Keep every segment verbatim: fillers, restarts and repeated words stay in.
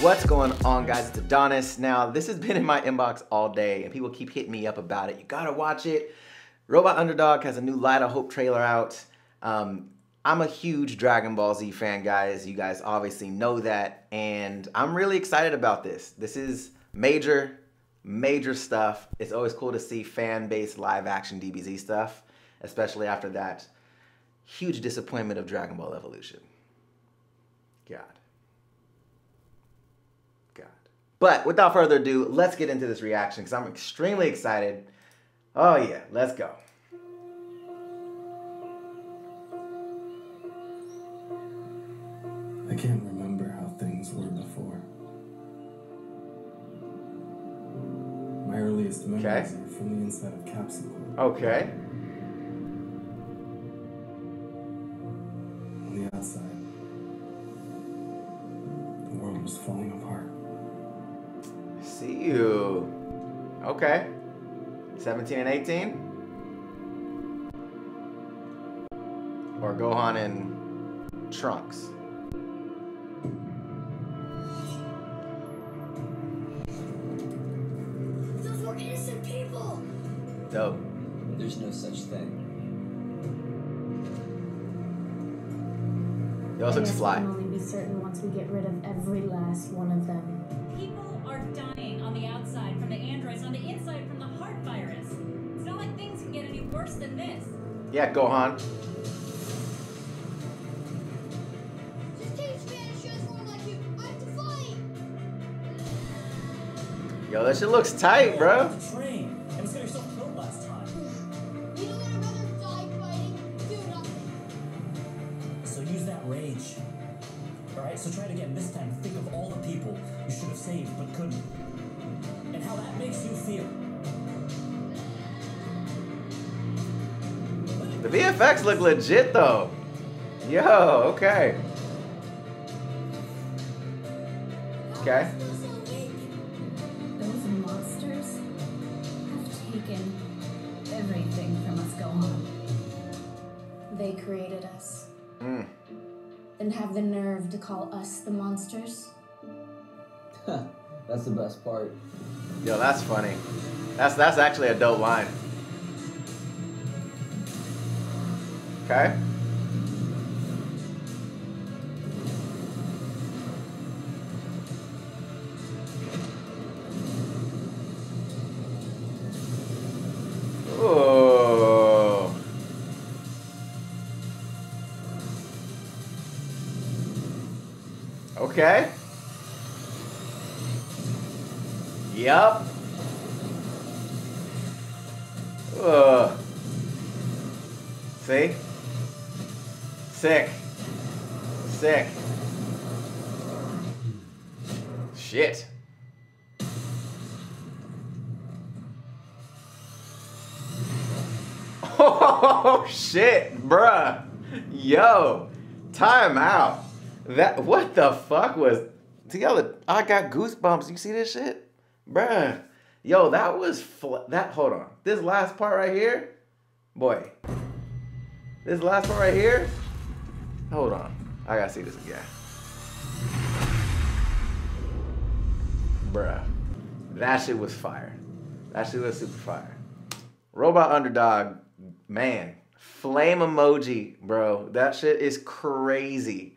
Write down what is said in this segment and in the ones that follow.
What's going on, guys? It's Adonis. Now, this has been in my inbox all day and people keep hitting me up about it. You gotta watch it. Robot Underdog has a new Light of Hope trailer out. Um, I'm a huge Dragon Ball Z fan, guys. You guys obviously know that. And I'm really excited about this. This is major, major stuff. It's always cool to see fan-based live action D B Z stuff, especially after that huge disappointment of Dragon Ball Evolution. God. God. But without further ado, let's get into this reaction because I'm extremely excited. Oh yeah, let's go. I can't remember how things were before. My earliest memories okay. are from the inside of Capsule. Okay. On the outside, the world was falling apart. I see you. Okay. seventeen and eighteen? Or Gohan and Trunks? Those were innocent people! Dope. There's no such thing. Those looks fly. We'll only be certain once we get rid of every last one of them. People are dying on the outside from the androids, on the inside from the heart virus. It's not like things can get any worse than this. Yeah, Gohan. Just teach Spanish transform like you. I have to fight. Yo, that shit looks tight, bro. Train. I was gonna yourself killed last time. You know what? I'd rather die fighting. Do nothing. So use that rage. Alright, so try it again. This time, think of all the people you should have saved but couldn't. And how that makes you feel. The V F X look legit though. Yo, okay. Okay. Those monsters have taken everything from us, Gohan. They created us. Mm. And have the nerve to call us the monsters? Huh, that's the best part. Yo, that's funny. That's that's actually a dope line. Okay. Okay. Yep. Ugh. See? Sick. Sick. Shit. Oh shit, bruh. Yo. Time out. That, what the fuck was, together, I got goosebumps. You see this shit? Bruh. Yo, that was, fl that, hold on. This last part right here, boy. This last part right here, hold on. I gotta see this again. Bruh. That shit was fire. That shit was super fire. Robot Underdog, man. Flame emoji, bro. That shit is crazy.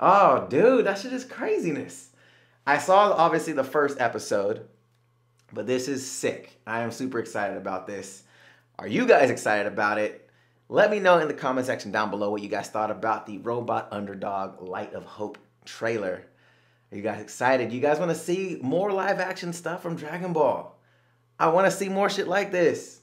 Oh, dude, that shit is craziness. I saw, obviously, the first episode, but this is sick. I am super excited about this. Are you guys excited about it? Let me know in the comment section down below what you guys thought about the Robot Underdog Light of Hope trailer. Are you guys excited? You guys want to see more live-action stuff from Dragon Ball? I want to see more shit like this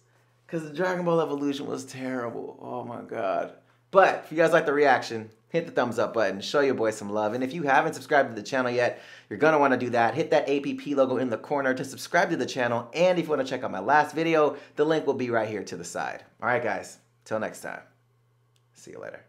because the Dragon Ball Evolution was terrible. Oh, my God. But if you guys like the reaction, hit the thumbs up button, show your boy some love. And if you haven't subscribed to the channel yet, you're gonna wanna do that. Hit that A P P logo in the corner to subscribe to the channel. And if you wanna check out my last video, the link will be right here to the side. All right, guys, till next time. See you later.